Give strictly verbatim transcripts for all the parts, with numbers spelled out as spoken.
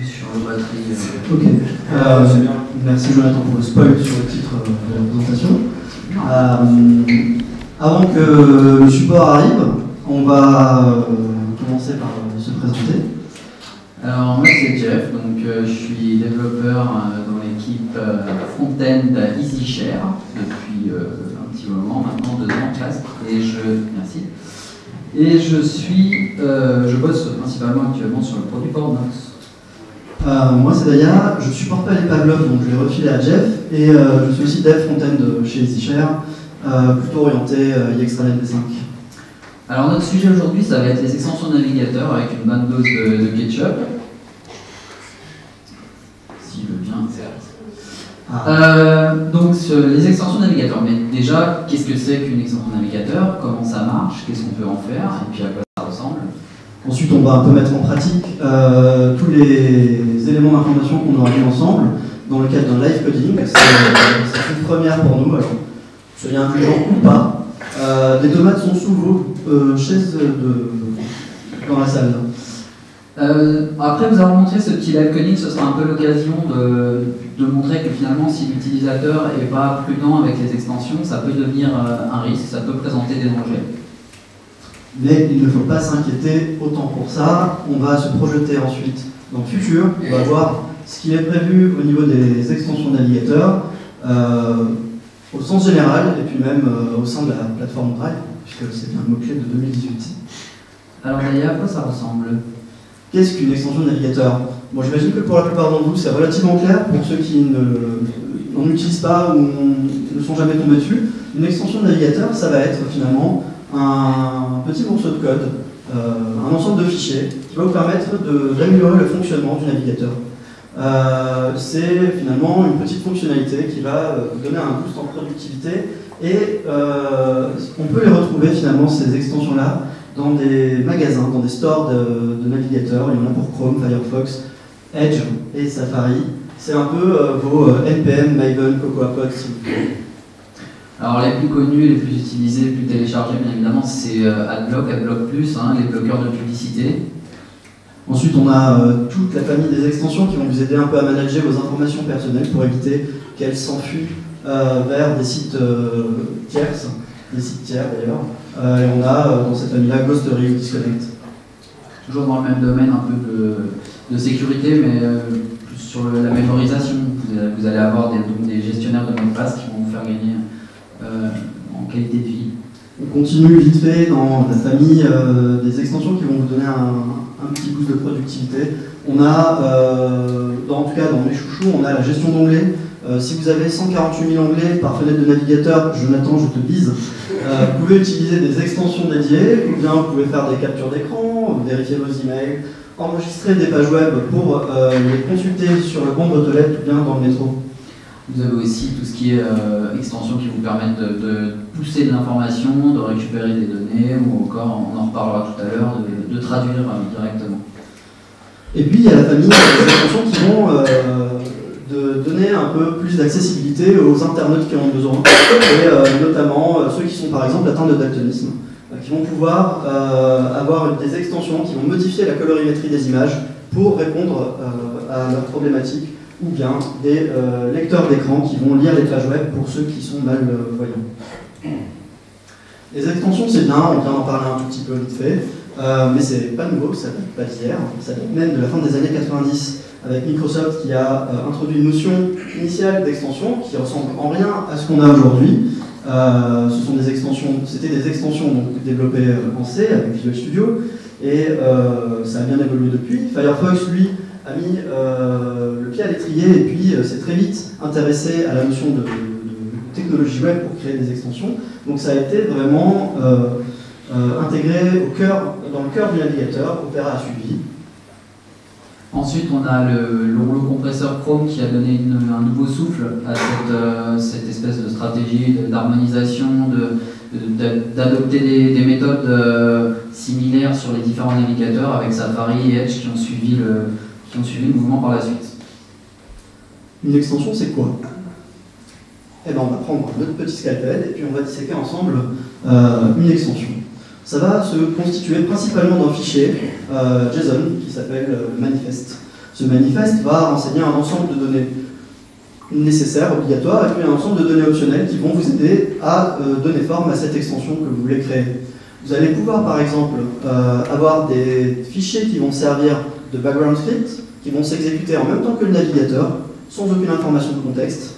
sur le batterie. Euh... Ok. Euh, C'est bien. Merci Jonathan pour le spoil sur le titre de la présentation. Euh, avant que le support arrive, on va euh, commencer par euh, se présenter. Alors moi c'est Jeff, donc euh, je suis développeur euh, dans l'équipe euh, front-end à EasyShare depuis euh, un petit moment, maintenant deux ans presque, et je merci. Et je suis, euh, je bosse principalement actuellement sur le produit Portnox. Euh, moi c'est Daya, je ne supporte pas les Pavlov, donc je vais refiler à Jeff, et euh, je suis aussi dev front-end chez EasyShare, euh, plutôt orienté euh, I X Tranet V cinq. Alors notre sujet aujourd'hui, ça va être les extensions navigateurs avec une bonne dose de, de ketchup. S'il veut bien, certes. Euh, donc ce, les extensions navigateurs, mais déjà, qu'est-ce que c'est qu'une extension navigateur? Comment ça marche? Qu'est-ce qu'on peut en faire? Et puis à quoi ça ressemble? Ensuite, on va un peu mettre en pratique euh, tous les éléments d'information qu'on aura mis ensemble dans le cadre d'un live coding. C'est euh, une première pour nous, alors soyez indulgents ou pas. Euh, les tomates sont sous vos euh, chaises de, dans la salle. Euh, après vous avoir montré ce petit live coding, ce sera un peu l'occasion de, de montrer que finalement, si l'utilisateur n'est pas prudent avec les extensions, ça peut devenir euh, un risque, ça peut présenter des dangers. Mais il ne faut pas s'inquiéter autant pour ça. On va se projeter ensuite dans le futur. On va voir ce qui est prévu au niveau des extensions navigateurs, euh, au sens général, et puis même euh, au sein de la plateforme Drive, puisque c'est un mot-clé de deux mille dix-huit. Alors, Daya, à quoi ça ressemble? Qu'est-ce qu'une extension navigateur? Bon, j'imagine que pour la plupart d'entre vous, c'est relativement clair. Pour ceux qui n'en utilisent pas ou ne sont jamais tombés dessus, une extension navigateur, ça va être finalement un petit morceau de code, euh, un ensemble de fichiers qui va vous permettre d'améliorer le fonctionnement du navigateur. Euh, c'est finalement une petite fonctionnalité qui va vous donner un boost en productivité et euh, on peut les retrouver finalement ces extensions-là dans des magasins, dans des stores de, de navigateurs. Il y en a pour Chrome, Firefox, Edge et Safari. C'est un peu euh, vos euh, N P M, Maven, CocoaPod. Alors les plus connus, les plus utilisés, les plus téléchargés, bien évidemment, c'est Adblock, Adblock Plus, hein, les bloqueurs de publicité. Ensuite, on a euh, toute la famille des extensions qui vont vous aider un peu à manager vos informations personnelles pour éviter qu'elles s'enfuient euh, vers des sites euh, tierces, des sites tiers d'ailleurs. Euh, et on a euh, dans cette famille-là Ghostery ou Disconnect. Toujours dans le même domaine un peu de, de sécurité, mais euh, plus sur le, la mémorisation. Vous, vous allez avoir des, donc, des gestionnaires de mots de passe qui vont vous faire gagner Euh, en qualité de vie. On continue vite fait dans la famille euh, des extensions qui vont vous donner un, un petit boost de productivité. On a, euh, dans, en tout cas dans mes chouchous, on a la gestion d'onglets. Euh, si vous avez cent quarante-huit mille onglets par fenêtre de navigateur, Jonathan, je te bise, euh, vous pouvez utiliser des extensions dédiées, ou bien vous pouvez faire des captures d'écran, vérifier vos emails, enregistrer des pages web pour euh, les consulter sur le banc de toilette ou bien dans le métro. Vous avez aussi tout ce qui est euh, extensions qui vous permettent de, de pousser de l'information, de récupérer des données, ou encore, on en reparlera tout à l'heure, de, de traduire euh, directement. Et puis il y a la famille des extensions qui vont euh, de donner un peu plus d'accessibilité aux internautes qui en ont besoin, et euh, notamment euh, ceux qui sont par exemple atteints de daltonisme, euh, qui vont pouvoir euh, avoir des extensions qui vont modifier la colorimétrie des images pour répondre euh, à leurs problématiques, ou bien des euh, lecteurs d'écran qui vont lire les pages web pour ceux qui sont malvoyants. Euh, les extensions, c'est bien, on vient d'en parler un tout petit peu vite fait, euh, mais c'est pas nouveau, ça date pas d'hier, ça date même de la fin des années quatre-vingt-dix, avec Microsoft qui a euh, introduit une notion initiale d'extension qui ressemble en rien à ce qu'on a aujourd'hui. Euh, ce sont des extensions, c'était des extensions donc, développées euh, en C avec Visual Studio, et euh, ça a bien évolué depuis. Firefox, lui, a mis euh, le pied à l'étrier et puis euh, s'est très vite intéressé à la notion de, de, de technologie web pour créer des extensions. Donc ça a été vraiment euh, euh, intégré au cœur, dans le cœur du navigateur. Opera a suivi. Ensuite, on a le, le rouleau compresseur Chrome qui a donné une, un nouveau souffle à cette, euh, cette espèce de stratégie d'harmonisation, d'adopter de, de, des, des méthodes euh, similaires sur les différents navigateurs avec Safari et Edge qui ont suivi le qui ont suivi le mouvement par la suite. Une extension, c'est quoi? Eh ben, on va prendre notre petit scalpel et puis on va disséquer ensemble euh, une extension. Ça va se constituer principalement d'un fichier euh, JSON qui s'appelle euh, manifest. Ce Ce manifeste va renseigner un ensemble de données nécessaires, obligatoires, et puis un ensemble de données optionnelles qui vont vous aider à euh, donner forme à cette extension que vous voulez créer. Vous allez pouvoir, par exemple, euh, avoir des fichiers qui vont servir de background script, qui vont s'exécuter en même temps que le navigateur, sans aucune information de contexte.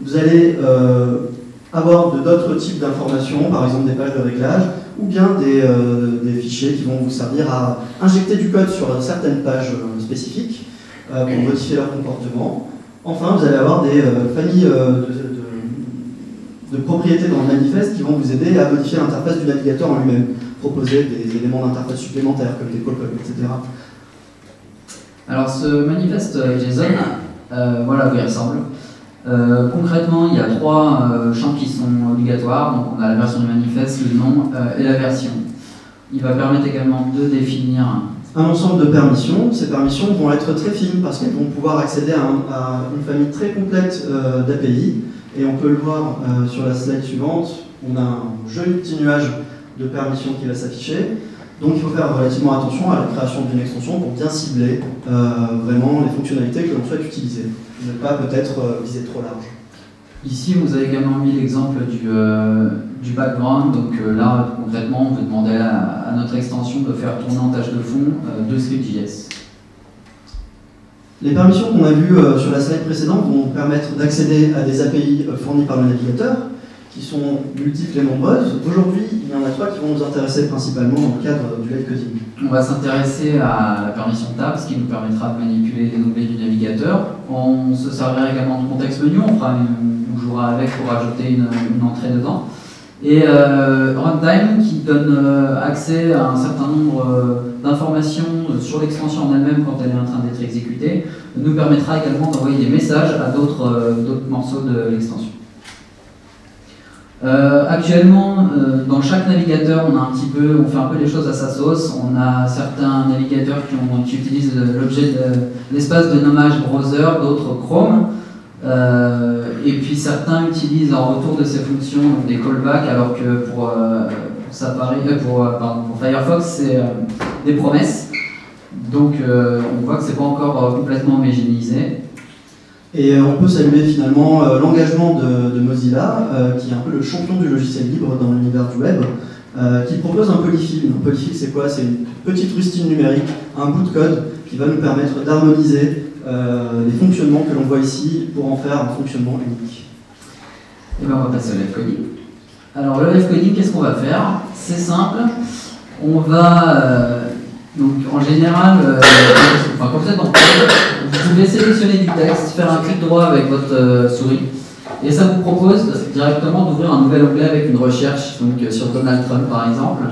Vous allez euh, avoir d'autres types d'informations, par exemple des pages de réglage, ou bien des, euh, des fichiers qui vont vous servir à injecter du code sur certaines pages euh, spécifiques euh, pour modifier leur comportement. Enfin, vous allez avoir des euh, familles euh, de, de, de propriétés dans le manifeste qui vont vous aider à modifier l'interface du navigateur en lui-même, proposer des éléments d'interface supplémentaires comme des pop-ups, et cetera. Alors ce manifeste JSON, euh, voilà où il ressemble. Euh, concrètement, il y a trois euh, champs qui sont obligatoires. Donc on a la version du manifeste, le nom euh, et la version. Il va permettre également de définir un ensemble de permissions. Ces permissions vont être très fines parce qu'elles vont pouvoir accéder à, un, à une famille très complète euh, d'A P I. Et on peut le voir euh, sur la slide suivante. On a un joli petit nuage de permissions qui va s'afficher. Donc il faut faire relativement attention à la création d'une extension pour bien cibler euh, vraiment les fonctionnalités que l'on souhaite utiliser, ne pas peut-être euh, viser trop large. Ici vous avez également mis l'exemple du, euh, du background, donc euh, là concrètement on veut demander à, à notre extension de faire tourner en tâche de fond euh, deux scripts J S. Les permissions qu'on a vues euh, sur la slide précédente vont permettre d'accéder à des A P I fournies par le navigateur, qui sont multiples et nombreuses. Aujourd'hui, il y en a trois qui vont nous intéresser principalement dans le cadre du live coding. On va s'intéresser à la permission tab, ce qui nous permettra de manipuler les onglets du navigateur. On se servira également de contexte menu, on, fera une, on jouera avec pour ajouter une, une entrée dedans. Et euh, runtime qui donne euh, accès à un certain nombre euh, d'informations sur l'extension en elle-même quand elle est en train d'être exécutée, nous permettra également d'envoyer des messages à d'autres euh, d'autres morceaux de l'extension. Euh, actuellement, euh, dans chaque navigateur, on a un petit peu, on fait un peu les choses à sa sauce. On a certains navigateurs qui, ont, qui utilisent l'objet, l'espace de nommage browser, d'autres Chrome, euh, et puis certains utilisent en retour de ces fonctions donc des callbacks, alors que pour, euh, pour, Safari, euh, pour, pardon, pour Firefox, c'est euh, des promesses. Donc, euh, on voit que c'est pas encore euh, complètement homogénéisé. Et on peut saluer finalement euh, l'engagement de, de Mozilla, euh, qui est un peu le champion du logiciel libre dans l'univers du web, euh, qui propose un polyfill. Un polyfill, c'est quoi? C'est une petite rustine numérique, un bout de code qui va nous permettre d'harmoniser euh, les fonctionnements que l'on voit ici pour en faire un fonctionnement unique. Et bien on va passer au live coding. Alors le live coding, qu'est-ce qu'on va faire? C'est simple. On va... Euh, donc en général, euh, enfin, quand vous êtes en code, vous pouvez sélectionner du texte, faire un clic droit avec votre euh, souris, et ça vous propose directement d'ouvrir un nouvel onglet avec une recherche, donc euh, sur Donald Trump par exemple.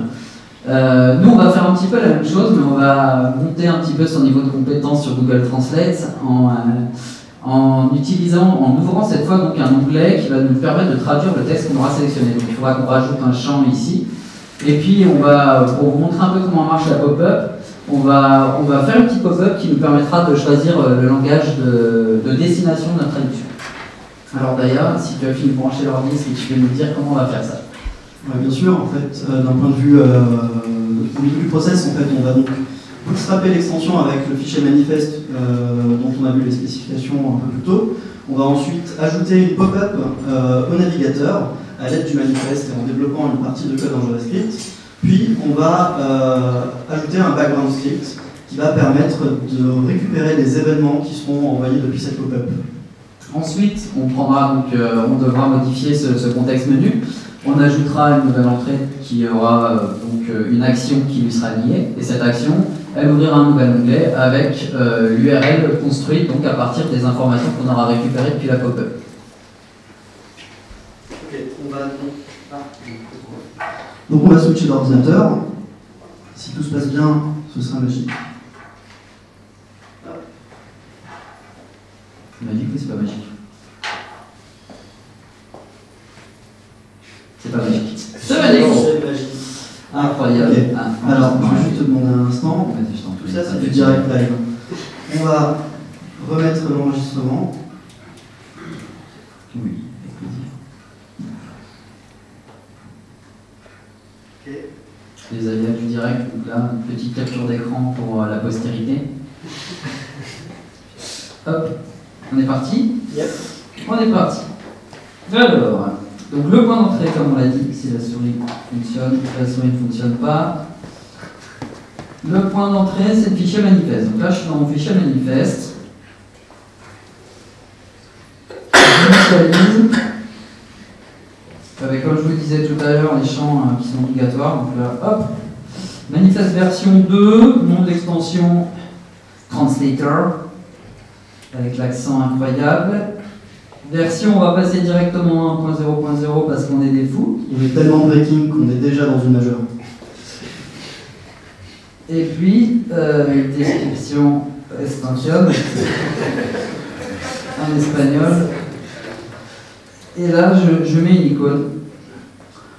Euh, nous on va faire un petit peu la même chose, mais on va monter un petit peu son niveau de compétence sur Google Translate en, euh, en utilisant, en ouvrant cette fois donc un onglet qui va nous permettre de traduire le texte qu'on aura sélectionné. Donc il faudra qu'on rajoute un champ ici, et puis on va, pour vous montrer un peu comment marche la pop-up, On va, on va faire une petite pop-up qui nous permettra de choisir le langage de, de destination de notre traduction. Alors Daya, si tu as fini de brancher l'ordi, est-ce que tu peux nous dire comment on va faire ça? Ouais, bien sûr, en fait, euh, d'un point de vue euh, au milieu du process, en fait, on va donc bootstrapper l'extension avec le fichier manifeste euh, dont on a vu les spécifications un peu plus tôt. On va ensuite ajouter une pop-up euh, au navigateur à l'aide du manifeste et en développant une partie de code en JavaScript. Puis on va euh, ajouter un background script qui va permettre de récupérer les événements qui seront envoyés depuis cette pop-up. Ensuite, on prendra donc, euh, on devra modifier ce, ce contexte menu. On ajoutera une nouvelle entrée qui aura euh, donc euh, une action qui lui sera liée. Et cette action, elle ouvrira un nouvel onglet avec euh, l'U R L construite donc à partir des informations qu'on aura récupérées depuis la pop-up. Ok, on va Donc on va switcher d'ordinateur. Si tout se passe bien, ce sera magique. Magique ou c'est pas magique? C'est pas magique. C'est magique. Ah, incroyable. Okay. Ah, alors, je vais juste te demander un instant. Tout ça, c'est du direct live. On va remettre l'enregistrement. Oui. Les aléas du direct, donc là, une petite capture d'écran pour euh, la postérité. Hop, on est parti. Yep. On est parti. Alors, donc le point d'entrée, comme on l'a dit, si la souris fonctionne, la souris ne fonctionne pas. Le point d'entrée, c'est le fichier manifeste. Donc là, je suis dans mon fichier manifeste. J'initialise. Avec, comme je vous le disais tout à l'heure, les champs hein, qui sont obligatoires. Donc là, hop. Manifeste version deux, nom de l'extension Translator, avec l'accent incroyable. Version, on va passer directement à un point zéro point zéro parce qu'on est des fous. On est tellement breaking qu'on est déjà dans une majeure. Et puis, euh, description Estancium, en espagnol. Et là, je, je mets une icône.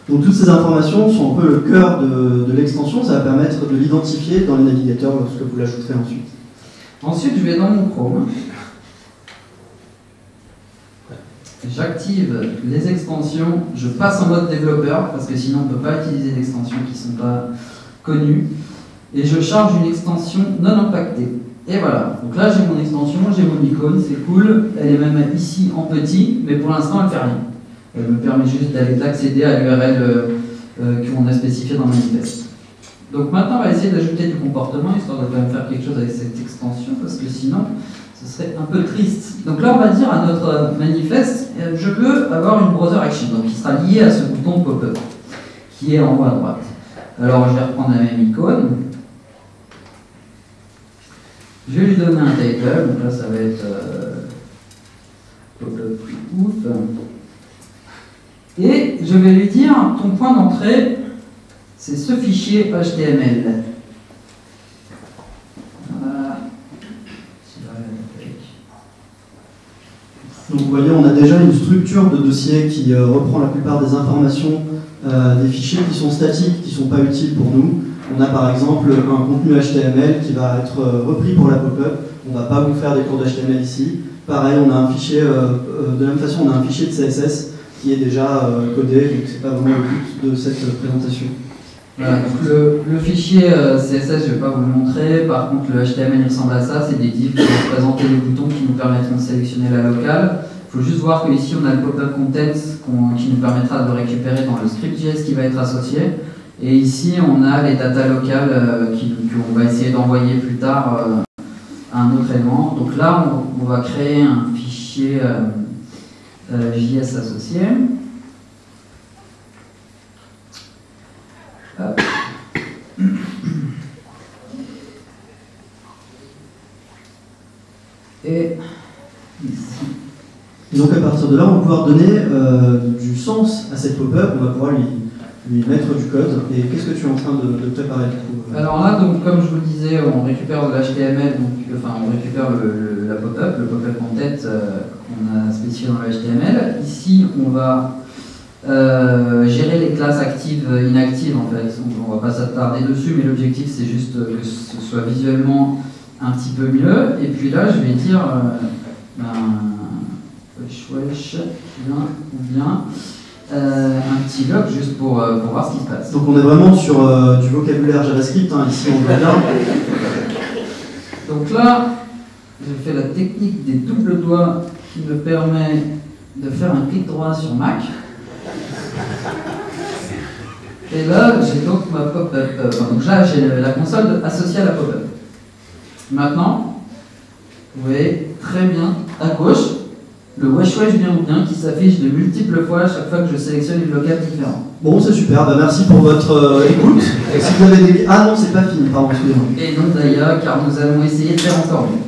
Donc toutes ces informations sont un peu le cœur de, de l'extension, ça va permettre de l'identifier dans les navigateurs lorsque vous l'ajouterez ensuite. Ensuite, je vais dans mon Chrome. J'active les extensions, je passe en mode développeur, parce que sinon on ne peut pas utiliser d'extensions qui ne sont pas connues. Et je charge une extension non impactée. Et voilà, donc là j'ai mon extension, j'ai mon icône, c'est cool. Elle est même ici en petit, mais pour l'instant elle ne fait rien. Elle me permet juste d'accéder à l'U R L euh, qu'on a spécifié dans le manifeste. Donc maintenant on va essayer d'ajouter du comportement, histoire de quand même faire quelque chose avec cette extension, parce que sinon ce serait un peu triste. Donc là on va dire à notre manifeste, euh, je veux avoir une browser action, donc qui sera liée à ce bouton pop-up, qui est en haut à droite. Alors je vais reprendre la même icône. Je vais lui donner un title, donc là ça va être euh, pop-up pre-out. Et je vais lui dire, ton point d'entrée, c'est ce fichier H T M L. Voilà. Donc vous voyez, on a déjà une structure de dossier qui euh, reprend la plupart des informations euh, des fichiers qui sont statiques, qui ne sont pas utiles pour nous. On a par exemple un contenu H T M L qui va être euh, repris pour la pop-up. On ne va pas vous faire des cours de H T M L ici. Pareil, on a un fichier, euh, de la même façon, on a un fichier de C S S qui est déjà euh, codé, donc c'est pas vraiment le but de cette euh, présentation. Voilà, donc le, le fichier euh, C S S, je ne vais pas vous le montrer, par contre le H T M L ressemble à ça, c'est des divs qui vont présenter les boutons qui nous permettront de sélectionner la locale. Il faut juste voir qu'ici on a le pop-up content qu qui nous permettra de récupérer dans le script J S qui va être associé, et ici on a les data locales euh, qu'on va essayer d'envoyer plus tard euh, à un autre élément. Donc là on, on va créer un fichier euh, Euh, J S associé. Hop. Et ici. Donc à partir de là, on va pouvoir donner euh, du sens à cette pop-up, on va pouvoir lui, lui mettre du code. Et qu'est-ce que tu es en train de, de préparer du coup ? Alors là, donc, comme je vous le disais, on récupère de l'H T M L, enfin on récupère le, le, la pop-up, le pop-up en tête. Euh, On a spécifié dans le H T M L. Ici, on va euh, gérer les classes actives et inactives, en fait. On ne va pas s'attarder dessus, mais l'objectif, c'est juste que ce soit visuellement un petit peu mieux. Et puis là, je vais dire, euh, ben, wesh wesh, bien, bien, euh, un petit log juste pour, euh, pour voir ce qui se passe. Donc on est vraiment sur euh, du vocabulaire JavaScript, hein, ici on voit bien. Donc là, je fais la technique des doubles doigts qui me permet de faire un clic droit sur Mac. Et là, j'ai donc ma pop-up. Euh, donc là, j'ai la console associée à la pop-up. Maintenant, vous voyez très bien à gauche le wesh wesh bien ou bien qui s'affiche de multiples fois à chaque fois que je sélectionne une locale différente. Bon, c'est super, bah merci pour votre euh, écoute. Et si vous avez des... Ah non, c'est pas fini, pardon, excusez-moi. Et non, d'ailleurs, car nous allons essayer de faire encore mieux.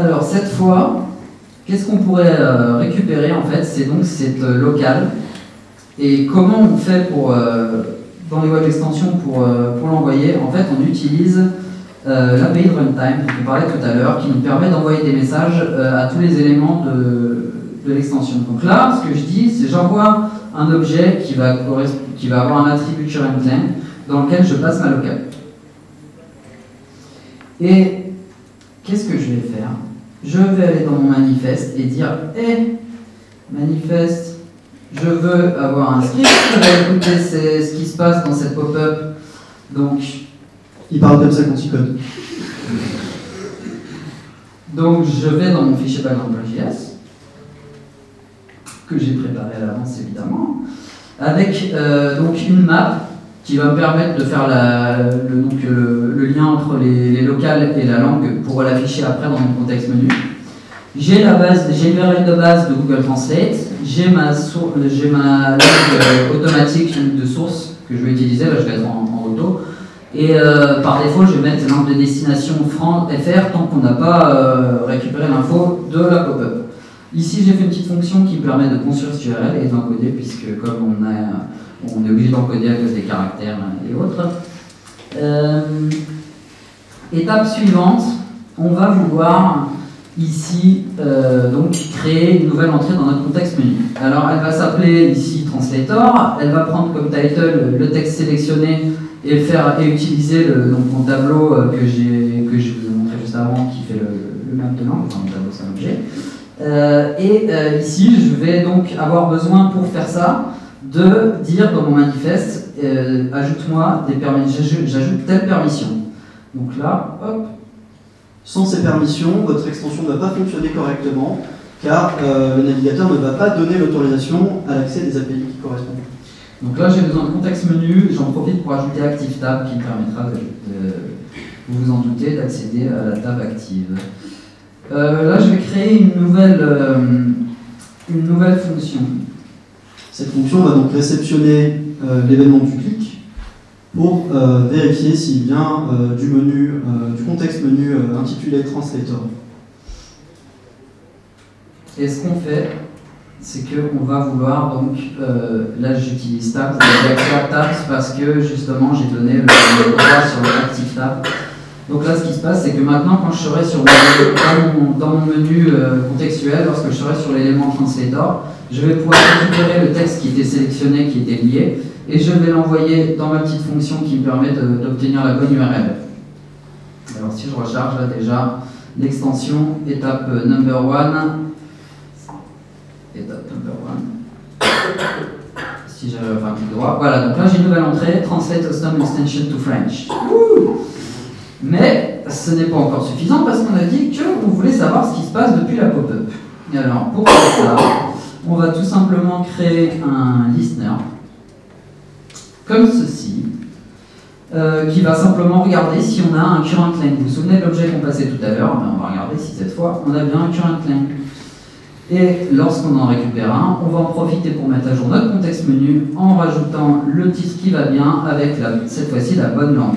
Alors cette fois, qu'est-ce qu'on pourrait euh, récupérer en fait? C'est donc cette euh, locale. Et comment on fait pour, euh, dans les web extensions pour, euh, pour l'envoyer? En fait, on utilise euh, l'A P I de runtime dont on parlait tout à l'heure, qui nous permet d'envoyer des messages euh, à tous les éléments de, de l'extension. Donc là, ce que je dis, c'est j'envoie un objet qui va, qui va avoir un attribut current length dans lequel je passe ma locale. Et qu'est-ce que je vais faire? Je vais aller dans mon manifeste et dire « Hey, manifeste, je veux avoir un script, je vais écouter ce qui se passe dans cette pop-up. » Donc, il parle comme ça quand il code. Donc je vais dans mon fichier background.js, que j'ai préparé à l'avance évidemment, avec euh, donc une map qui va me permettre de faire la, le, donc, le, le lien entre les, les locales et la langue pour l'afficher après dans mon contexte menu. J'ai la base, j'ai l'U R L de base de Google Translate, j'ai ma, j'ai ma langue euh, automatique de source que je vais utiliser, là je vais être en, en auto, et euh, par défaut je vais mettre la langue de destination F R tant qu'on n'a pas euh, récupéré l'info de la pop-up. Ici j'ai fait une petite fonction qui permet de construire ce U R L et d'encoder, puisque comme on a... on est obligé d'encoder à cause des caractères et autres. Euh, étape suivante, on va vouloir ici euh, donc créer une nouvelle entrée dans notre contexte menu. Alors elle va s'appeler ici Translator, elle va prendre comme title le texte sélectionné et, faire, et utiliser le, donc, mon tableau que, que je vous ai montré juste avant qui fait le, le map de langue, enfin le tableau c'est un objet. Euh, et euh, ici je vais donc avoir besoin pour faire ça de dire dans mon manifeste, euh, ajoute-moi des permissions, j'ajoute telle permission. Donc là, hop. Sans ces permissions, votre extension ne va pas fonctionner correctement, car euh, le navigateur ne va pas donner l'autorisation à l'accès des A P I qui correspondent. Donc là, j'ai besoin de contexte menu, j'en profite pour ajouter Active Tab, qui me permettra, de, de, vous vous en doutez, d'accéder à la table active. Euh, là, je vais créer une nouvelle, euh, une nouvelle fonction. Cette fonction va donc réceptionner euh, l'événement du clic pour euh, vérifier s'il vient euh, du menu, euh, du contexte menu euh, intitulé Translator. Et ce qu'on fait, c'est qu'on va vouloir donc, euh, là j'utilise Tabs, Tabs parce que justement j'ai donné le, le droit sur le Active Tab. Donc là ce qui se passe, c'est que maintenant quand je serai sur mon, dans mon menu euh, contextuel, lorsque je serai sur l'élément Translator, je vais pouvoir récupérer le texte qui était sélectionné, qui était lié, et je vais l'envoyer dans ma petite fonction qui me permet d'obtenir la bonne U R L. Alors si je recharge là déjà l'extension, étape number one, étape number one, si j'avais enfin clic droit, voilà, donc là j'ai une nouvelle entrée, Translate Custom Extension to French. Ouh. Mais ce n'est pas encore suffisant parce qu'on a dit qu'on voulait savoir ce qui se passe depuis la pop-up. Et alors pour faire ça, on va tout simplement créer un listener, comme ceci, euh, qui va simplement regarder si on a un current lang. Vous vous souvenez de l'objet qu'on passait tout à l'heure, ben on va regarder si cette fois on a bien un current lang. Et lorsqu'on en récupère un, on va en profiter pour mettre à jour notre contexte menu en rajoutant le titre qui va bien avec la, cette fois-ci la bonne langue.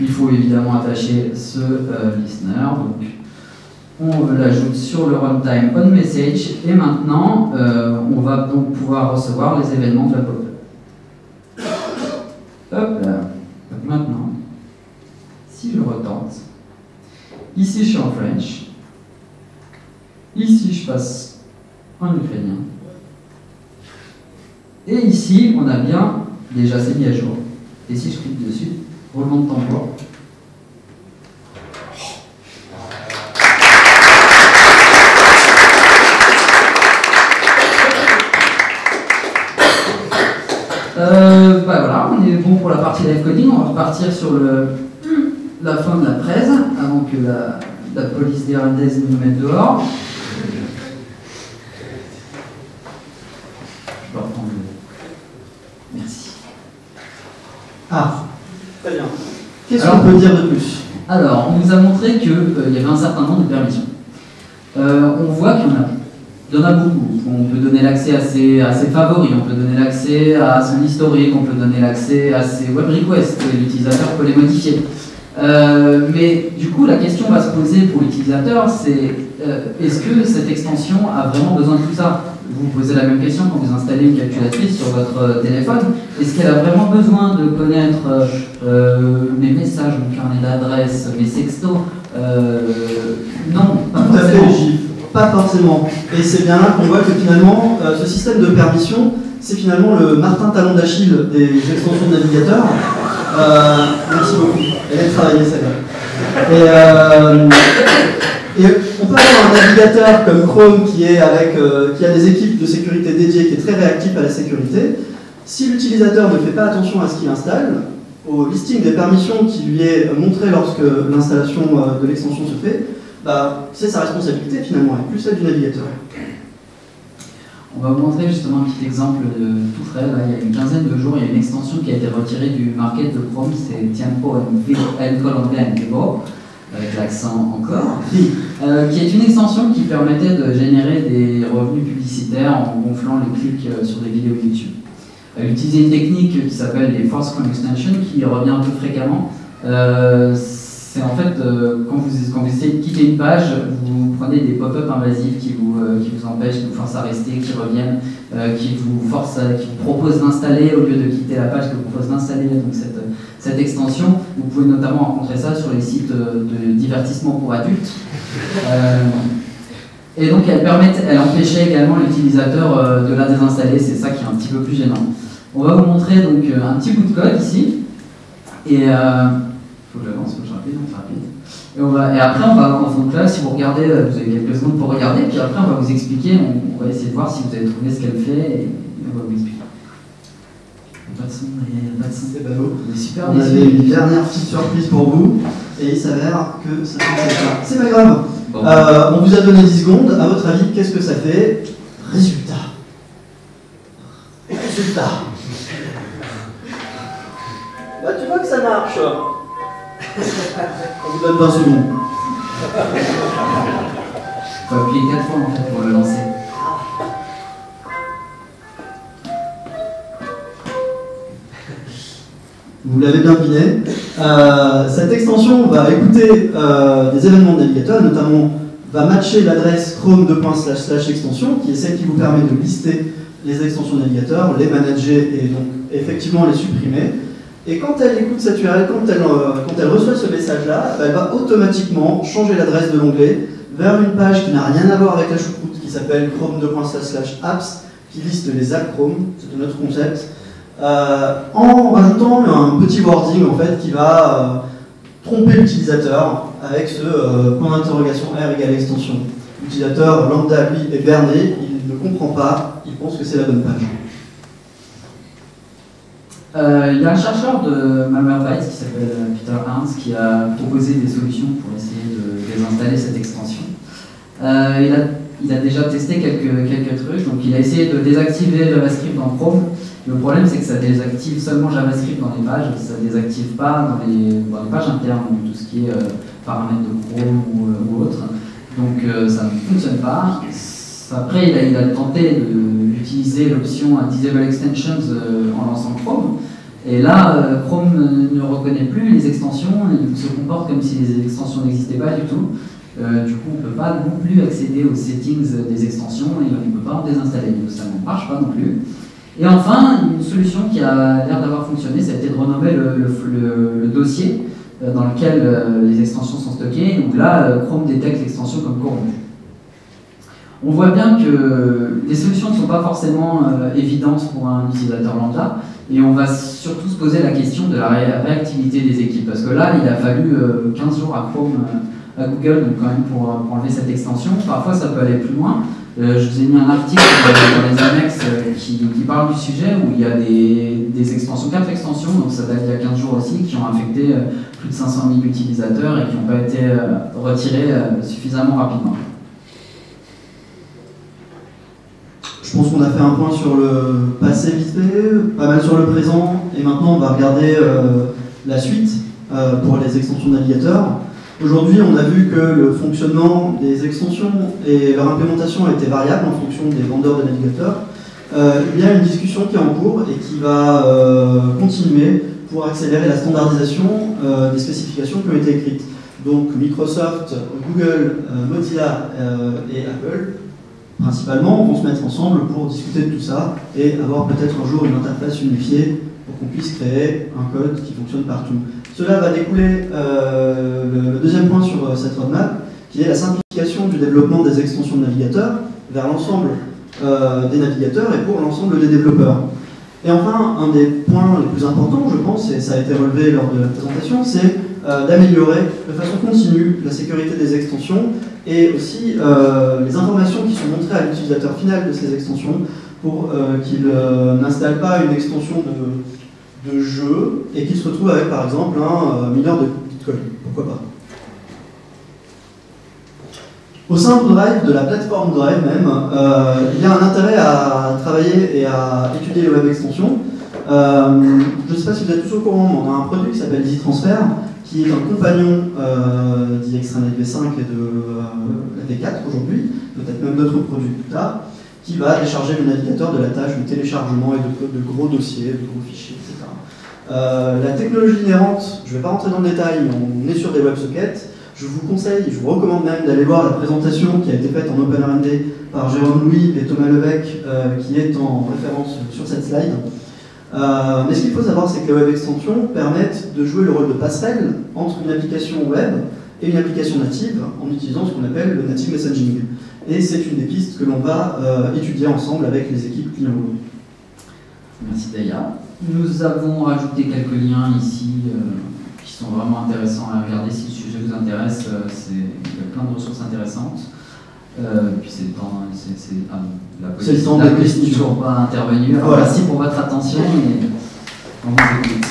Il faut évidemment attacher ce euh, listener. Donc, on l'ajoute sur le runtime on message et maintenant euh, on va donc pouvoir recevoir les événements de la pop-up. Hop là. Donc maintenant, si je retente, ici je suis en French, ici je passe en ukrainien, et ici on a bien, déjà c'est mis à jour, et si je clique dessus, roulement de tambour. Euh, bah voilà, on est bon pour la partie live coding, on va repartir sur le, la fin de la presse, avant que la, la police néerlandaise nous mette dehors. Je peux reprendre le... Merci. Ah, très bien. Qu'est-ce qu'on peut dire de plus? Alors, on nous a montré qu'il euh, y avait un certain nombre de permissions. Euh, on voit qu'il y en a. Il y en a beaucoup. On peut donner l'accès à ses, à ses favoris, on peut donner l'accès à son historique, on peut donner l'accès à ses web requests, l'utilisateur peut les modifier. Euh, mais du coup, la question va se poser pour l'utilisateur, c'est est-ce euh, que cette extension a vraiment besoin de tout ça? Vous posez la même question quand vous installez une calculatrice sur votre téléphone. Est-ce qu'elle a vraiment besoin de connaître euh, mes messages, mon carnet d'adresse, mes sextos? euh, Non, pas forcément. Pas forcément. Et c'est bien là qu'on voit que finalement, euh, ce système de permission, c'est finalement le Martin Talon d'Achille des extensions de navigateurs. Euh, merci beaucoup. Elle a travaillé celle-là. Et, euh, et on peut avoir un navigateur comme Chrome qui, est avec, euh, qui a des équipes de sécurité dédiées, qui est très réactif à la sécurité. Si l'utilisateur ne fait pas attention à ce qu'il installe, au listing des permissions qui lui est montré lorsque l'installation de l'extension se fait, bah, c'est sa responsabilité finalement, et plus celle du navigateur. On va vous montrer justement un petit exemple de tout frais. Là, il y a une quinzaine de jours, il y a une extension qui a été retirée du market de Chrome, c'est Tiempo N P L Colombia N P L, avec l'accent encore, euh, qui est une extension qui permettait de générer des revenus publicitaires en gonflant les clics sur des vidéos YouTube. Euh, utiliser une technique qui s'appelle les Force Chrome Extension, qui revient un peu fréquemment. Euh, c'est en fait, euh, quand, vous, quand vous essayez de quitter une page, vous prenez des pop-up invasifs qui vous, euh, qui vous empêchent, qui vous forcent à rester, qui reviennent, euh, qui vous forcent, à, qui vous proposent d'installer, au lieu de quitter la page, qui vous proposent d'installer cette, cette extension. Vous pouvez notamment rencontrer ça sur les sites de divertissement pour adultes. Euh, et donc elle, permet, elle empêchait également l'utilisateur de la désinstaller, c'est ça qui est un petit peu plus gênant. On va vous montrer donc un petit bout de code ici. Et euh, faut que j'avance, faut que je rapide, on fait rapide. Et, on va, et après, on va, donc là, si vous regardez, vous avez quelques secondes pour regarder, puis après, on va vous expliquer, on, on va essayer de voir si vous avez trouvé ce qu'elle fait, et on va vous expliquer. Pas de son, pas de son, c'est ballot. On est super déçus. On avait une dernière petite surprise pour vous, et il s'avère que ça fait ça. C'est pas grave. Bon. Euh, on vous a donné dix secondes, à votre avis, qu'est-ce que ça fait? Résultat. Résultat. Bah, tu vois que ça marche. On vous donne vingt secondes. Faut appuyer quatre fois en fait pour le lancer. Vous l'avez bien deviné. Euh, cette extension va écouter euh, des événements de navigateur, notamment va matcher l'adresse chrome deux points slash slash extension, qui est celle qui vous permet de lister les extensions navigateurs, les manager et donc effectivement les supprimer. Et quand elle écoute cette U R L, quand elle, euh, quand elle reçoit ce message-là, elle va automatiquement changer l'adresse de l'onglet vers une page qui n'a rien à voir avec la choucroute, qui s'appelle chrome deux points slash slash apps, qui liste les apps Chrome, c'est notre concept, euh, en rajoutant un petit wording en fait, qui va euh, tromper l'utilisateur avec ce euh, point d'interrogation R égale extension. L'utilisateur lambda, lui, est berné, il ne comprend pas, il pense que c'est la bonne page. Euh, il y a un chercheur de Malwarebytes qui s'appelle Peter Hans qui a proposé des solutions pour essayer de désinstaller cette extension. Euh, il, a, il a déjà testé quelques, quelques trucs, donc il a essayé de désactiver JavaScript dans Chrome. Le problème c'est que ça désactive seulement JavaScript dans les pages, ça ne désactive pas dans les, dans les pages internes, donc tout ce qui est euh, paramètres de Chrome ou, euh, ou autre. Donc euh, ça ne fonctionne pas. Après, il a, il a tenté d'utiliser l'option Disable Extensions euh, en lançant Chrome. Et là, euh, Chrome ne reconnaît plus les extensions, il se comporte comme si les extensions n'existaient pas du tout. Euh, du coup, on ne peut pas non plus accéder aux settings des extensions et on ne peut pas en désinstaller. Donc ça ne marche pas non plus. Et enfin, une solution qui a l'air d'avoir fonctionné, ça a été de renommer le, le, le, le dossier euh, dans lequel euh, les extensions sont stockées. Donc là, euh, Chrome détecte l'extension comme corrompue. On voit bien que les solutions ne sont pas forcément euh, évidentes pour un utilisateur lambda, et on va surtout se poser la question de la ré réactivité des équipes, parce que là, il a fallu euh, quinze jours à Chrome, euh, à Google, donc quand même pour, pour enlever cette extension. Parfois, ça peut aller plus loin. Euh, je vous ai mis un article dans les annexes euh, qui, qui parle du sujet, où il y a des, des extensions, quatre extensions, donc ça date d'il y a quinze jours aussi, qui ont infecté euh, plus de cinq cent mille utilisateurs et qui n'ont pas été euh, retirés euh, suffisamment rapidement. Je pense qu'on a fait un point sur le passé vite fait, pas mal sur le présent, et maintenant on va regarder euh, la suite euh, pour les extensions navigateurs. Aujourd'hui, on a vu que le fonctionnement des extensions et leur implémentation était variable en fonction des vendeurs de navigateurs. Euh, il y a une discussion qui est en cours et qui va euh, continuer pour accélérer la standardisation euh, des spécifications qui ont été écrites. Donc Microsoft, Google, euh, Mozilla euh, et Apple. Principalement, on se mettre ensemble pour discuter de tout ça et avoir peut-être un jour une interface unifiée pour qu'on puisse créer un code qui fonctionne partout. Cela va découler euh, le, le deuxième point sur euh, cette roadmap, qui est la simplification du développement des extensions de navigateurs vers l'ensemble euh, des navigateurs et pour l'ensemble des développeurs. Et enfin, un des points les plus importants, je pense, et ça a été relevé lors de la présentation, c'est Euh, d'améliorer de façon continue la sécurité des extensions et aussi euh, les informations qui sont montrées à l'utilisateur final de ces extensions pour euh, qu'il euh, n'installe pas une extension de, de jeu et qu'il se retrouve avec par exemple un euh, mineur de bitcoin, pourquoi pas. Au sein de Drive, de la plateforme Drive même, euh, il y a un intérêt à travailler et à étudier les web extensions. Euh, je ne sais pas si vous êtes tous au courant, mais on a un produit qui s'appelle Easy Transfer, qui est un compagnon euh, d'IXRNet V cinq et de euh, V quatre aujourd'hui, peut-être même d'autres produits plus tard, qui va décharger le navigateur de la tâche de téléchargement et de, de gros dossiers, de gros fichiers, et cetera. Euh, la technologie inhérente, je ne vais pas rentrer dans le détail, mais on est sur des WebSockets. Je vous conseille, je vous recommande même d'aller voir la présentation qui a été faite en OpenRND par Jérôme Louis et Thomas Lebec, euh, qui est en référence sur cette slide. Euh, mais ce qu'il faut savoir, c'est que les web extensions permettent de jouer le rôle de passerelle entre une application web et une application native en utilisant ce qu'on appelle le native messaging. Et c'est une des pistes que l'on va euh, étudier ensemble avec les équipes clients. Merci Daya. Nous avons rajouté quelques liens ici euh, qui sont vraiment intéressants à regarder. Si le sujet vous intéresse, euh, il y a plein de ressources intéressantes. Euh, puis c'est le temps, c'est ah, la police n'est toujours pas intervenue. Voilà. Merci pour votre attention et on vous écoute.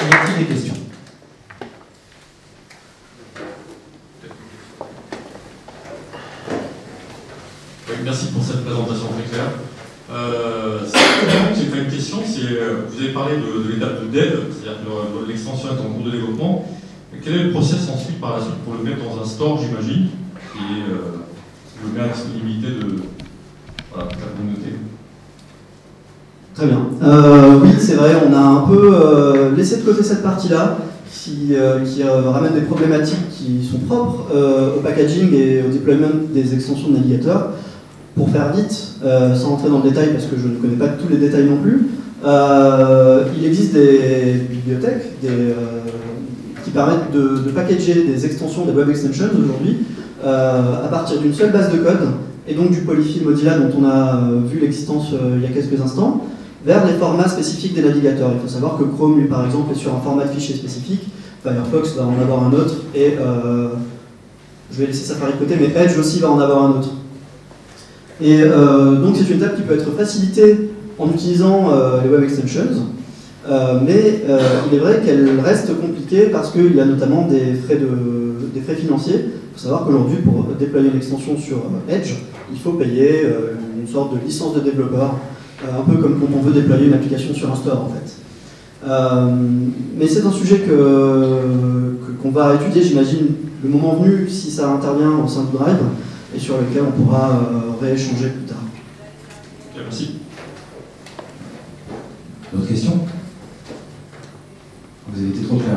Y a-t-il des questions? Oui, merci pour cette présentation très claire. Euh, J'ai une question, c'est euh, vous avez parlé de, de l'étape de dev, c'est-à-dire que l'extension est en cours de développement. Quel est le process ensuite par la suite pour le mettre dans un store, j'imagine, qui est euh, le met à disponibilité de, voilà, de la communauté? Très bien. Euh, oui, c'est vrai, on a un peu euh, laissé de côté cette partie-là, qui, euh, qui euh, ramène des problématiques qui sont propres euh, au packaging et au deployment des extensions de navigateurs. Pour faire vite, euh, sans entrer dans le détail parce que je ne connais pas tous les détails non plus, euh, il existe des bibliothèques des, euh, qui permettent de, de packager des extensions, des web extensions aujourd'hui, euh, à partir d'une seule base de code, et donc du polyfill Mozilla dont on a euh, vu l'existence euh, il y a quelques instants, vers les formats spécifiques des navigateurs. Il faut savoir que Chrome, lui, par exemple, est sur un format de fichier spécifique, Firefox va en avoir un autre, et euh, je vais laisser Safari de côté, mais Edge aussi va en avoir un autre. Et euh, donc c'est une étape qui peut être facilitée en utilisant euh, les web extensions, euh, mais euh, il est vrai qu'elle reste compliquée parce qu'il y a notamment des frais, de, des frais financiers. Il faut savoir qu'aujourd'hui, pour déployer une extension sur Edge, il faut payer euh, une sorte de licence de développeur, euh, un peu comme quand on veut déployer une application sur un store en fait. Euh, mais c'est un sujet que, qu'on va étudier, j'imagine, le moment venu, si ça intervient au sein du Drive, et sur lequel on pourra euh, rééchanger plus tard. Okay, merci. D'autres questions? Vous avez été trop clair.